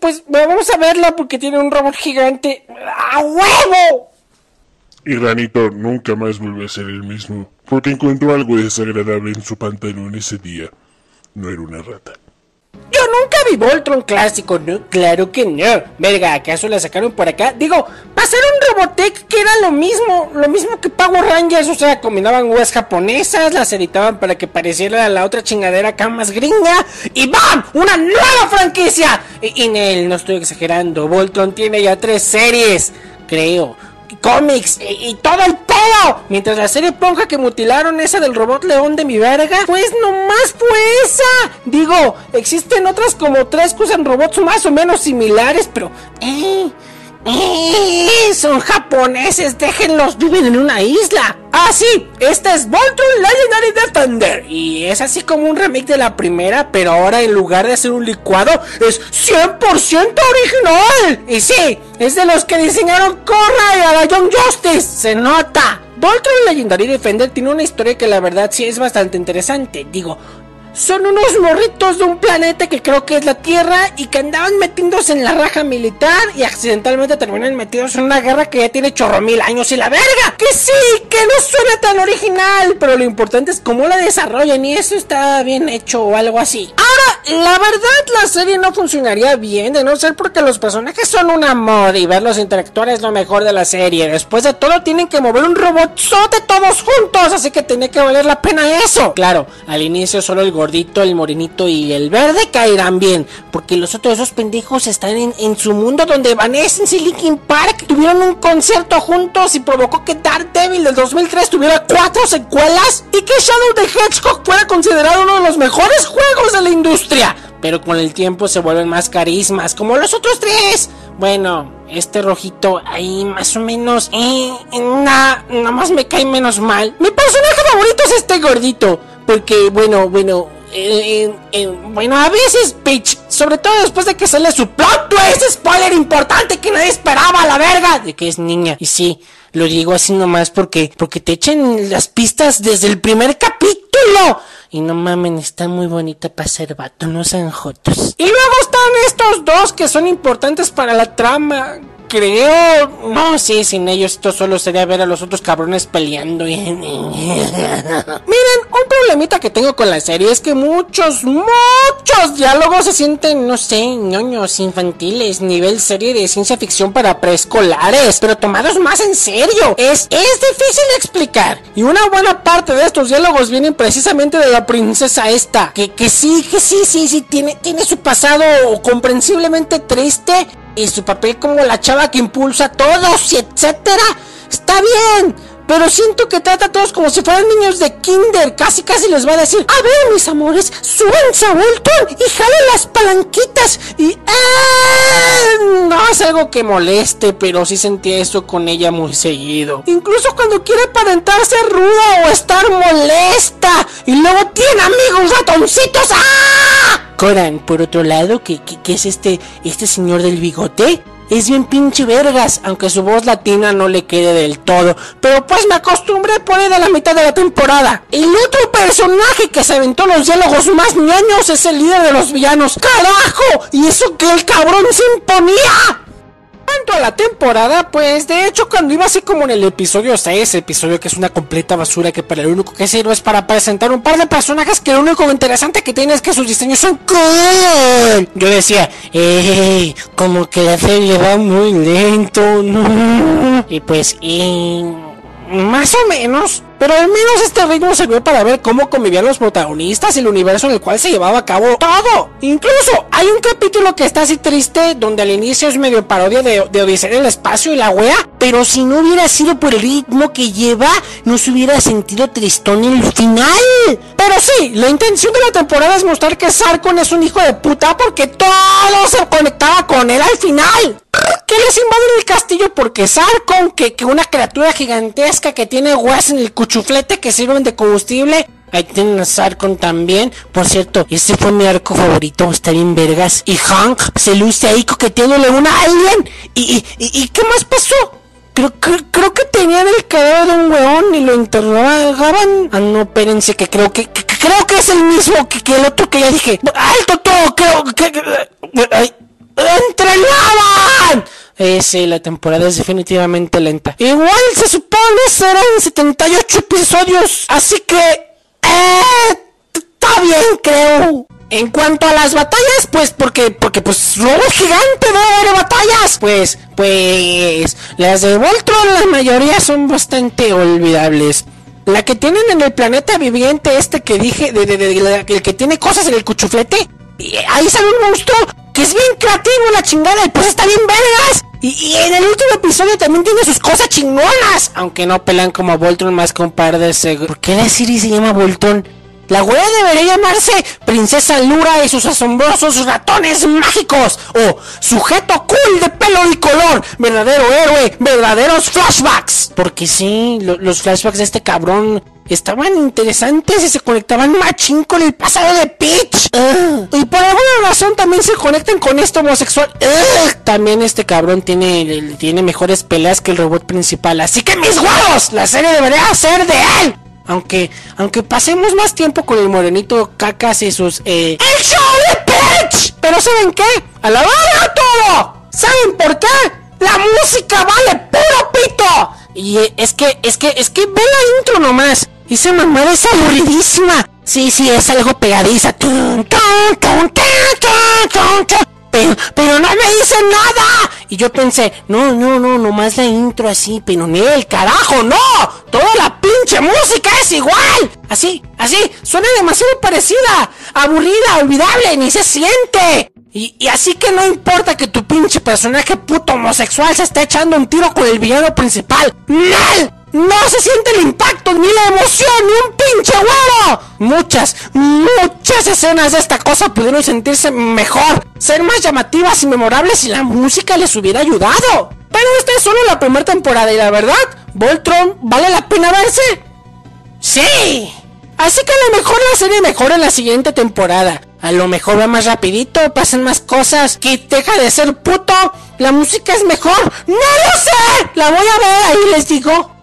pues vamos a verla porque tiene un robot gigante. ¡A huevo! Y Granito nunca más volvió a ser el mismo, porque encontró algo desagradable en su pantalón ese día. No era una rata. Yo nunca vi Voltron clásico, ¿no? Claro que no. Verga, ¿acaso la sacaron por acá? Digo, pasaron Robotech, que era lo mismo que Power Rangers, o sea, combinaban huevas japonesas, las editaban para que pareciera la otra chingadera acá más gringa, y ¡bam! ¡Una nueva franquicia! Y no estoy exagerando, Voltron tiene ya 3 series, creo, cómics, y todo el pedo. Mientras la serie ponja que mutilaron, esa del robot león de mi verga, pues nomás fue esa. Digo, existen otras como 3 que usan robots más o menos similares, pero son japoneses, déjenlos, viven en una isla. Ah, sí, esta es Voltron Legendary Defender, y es así como un remake de la primera, pero ahora en lugar de hacer un licuado, es 100% original. Y sí, es de los que diseñaron Korra y a la Young Justice, se nota. Voltron Legendary Defender tiene una historia que la verdad sí es bastante interesante. Digo, son unos morritos de un planeta que creo que es la Tierra y que andaban metiéndose en la raja militar y accidentalmente terminan metidos en una guerra que ya tiene 8,000 años y la verga. Que sí, que no suena tan original, pero lo importante es cómo la desarrollan y eso está bien hecho o algo así. Ahora, la verdad la serie no funcionaría bien de no ser porque los personajes son un amor y verlos interactuar es lo mejor de la serie. Después de todo tienen que mover un robotzote todos juntos, así que tenía que valer la pena eso. Claro, al inicio solo el gordito, el morenito y el verde caerán bien, porque los otros dos pendejos están en su mundo donde Vanessa y Linkin Park tuvieron un concierto juntos y provocó que Dark Devil del 2003 tuviera 4 secuelas y que Shadow the Hedgehog fuera considerado uno de los mejores juegos de la industria, pero con el tiempo se vuelven más carismas, como los otros 3. Bueno, este rojito ahí más o menos, nomás me cae menos mal. Mi personaje favorito es este gordito, porque bueno, a veces, bitch, sobre todo después de que sale su plot twist, spoiler importante que nadie esperaba, la verga, de que es niña. Y sí, lo digo así nomás porque te echen las pistas desde el primer capítulo. Y no mamen, está muy bonita para ser vato, no sean jotos. Y luego están estos dos que son importantes para la trama, creo. No, sí, sin ellos esto solo sería ver a los otros cabrones peleando. Miren, un problemita que tengo con la serie es que muchos diálogos se sienten, no sé, ñoños, infantiles, nivel serie de ciencia ficción para preescolares, pero tomados más en serio. Es difícil explicar, y una buena parte de estos diálogos vienen precisamente de la princesa esta, que sí, tiene su pasado comprensiblemente triste, y su papel como la chava que impulsa a todos, y etcétera. Está bien, pero siento que trata a todos como si fueran niños de kinder. Casi les va a decir: a ver, mis amores, súbanse a Voltron y jalen las palanquitas. Y no es algo que moleste, pero sí sentí eso con ella muy seguido. Incluso cuando quiere aparentarse ruda o estar molesta, y luego tiene amigos ratoncitos. Korra, por otro lado, que es este señor del bigote, es bien pinche vergas, aunque su voz latina no le quede del todo, pero pues me acostumbré a poner a la mitad de la temporada. El otro personaje que se aventó los diálogos más ñoños es el líder de los villanos. ¡Carajo! Y eso que el cabrón se imponía. Cuanto a la temporada, pues de hecho cuando iba así como en el episodio 6, episodio que es una completa basura, que para lo único que sirve es para presentar un par de personajes que lo único interesante que tiene es que sus diseños son cool, yo decía, como que la serie va muy lento, no. Y pues, más o menos, pero al menos este ritmo sirvió para ver cómo convivían los protagonistas y el universo en el cual se llevaba a cabo todo. Incluso hay un capítulo que está así triste, donde al inicio es medio parodia de Odisea en el espacio y la wea, pero si no hubiera sido por el ritmo que lleva, no se hubiera sentido tristón en el final. Pero sí, la intención de la temporada es mostrar que Zarkon es un hijo de puta, porque todo se conectaba con él al final. Que les invaden el castillo porque Zarkon, que una criatura gigantesca que tiene huesos en el cuchuflete que sirven de combustible. Ahí tienen a Zarkon también. Por cierto, ese fue mi arco favorito, está bien vergas. Y Hank se luce ahí coqueteándole una alien. ¿Y qué más pasó? Creo que tenían el cadáver de un weón y lo interrogaban. Ah, no, espérense, que creo que es el mismo que el otro que ya dije. ¡Alto todo! Creo que... Ay. Sí, la temporada es definitivamente lenta. Igual se supone serán 78 episodios, así que... está bien, creo. En cuanto a las batallas, pues, porque pues, robot gigante de batallas, pues, las de Voltron, la mayoría son bastante olvidables. La que tienen en el planeta viviente este que dije, el que tiene cosas en el cuchuflete, y ahí sale un monstruo que es bien creativo, la chingada, y pues está bien vergas. Y en el último episodio también tiene sus cosas chingonas, aunque no pelan como Voltron más que un par de segundos. ¿Por qué la serie se llama Voltron? La wea debería llamarse Princesa Lura y sus asombrosos ratones mágicos, o sujeto cool de pelo y color, verdadero héroe, verdaderos flashbacks. Porque sí, los flashbacks de este cabrón estaban interesantes y se conectaban machín con el pasado de Peach. Y por alguna razón también se conectan con este homosexual. También este cabrón tiene mejores peleas que el robot principal, así que mis huevos, la serie debería ser de él. Aunque pasemos más tiempo con el morenito cacas y sus ¡el show de Peach! Pero ¿saben qué? ¡A la verga todo! ¿Saben por qué? ¡La música vale puro pito! Y es que ve la intro nomás. Esa mamada es aburridísima. Sí, es algo pegadiza. Pero no me dice nada. Y yo pensé, no, nomás la intro así, pero ni el carajo, no. Toda la pinche música es igual. Así, suena demasiado parecida, aburrida, olvidable, ni se siente. Y así que no importa que tu pinche personaje puto homosexual se esté echando un tiro con el villano principal. ¡Mal! No se siente el impacto, ni la emoción, ni un pinche huevo. Muchas escenas de esta cosa pudieron sentirse mejor, ser más llamativas y memorables si la música les hubiera ayudado. Pero esta es solo la primera temporada y la verdad, Voltron vale la pena verse. ¡Sí! Así que a lo mejor la serie mejora en la siguiente temporada. A lo mejor va más rapidito, pasan más cosas, que deja de ser puto, la música es mejor. ¡No lo sé! La voy a ver, ahí les digo.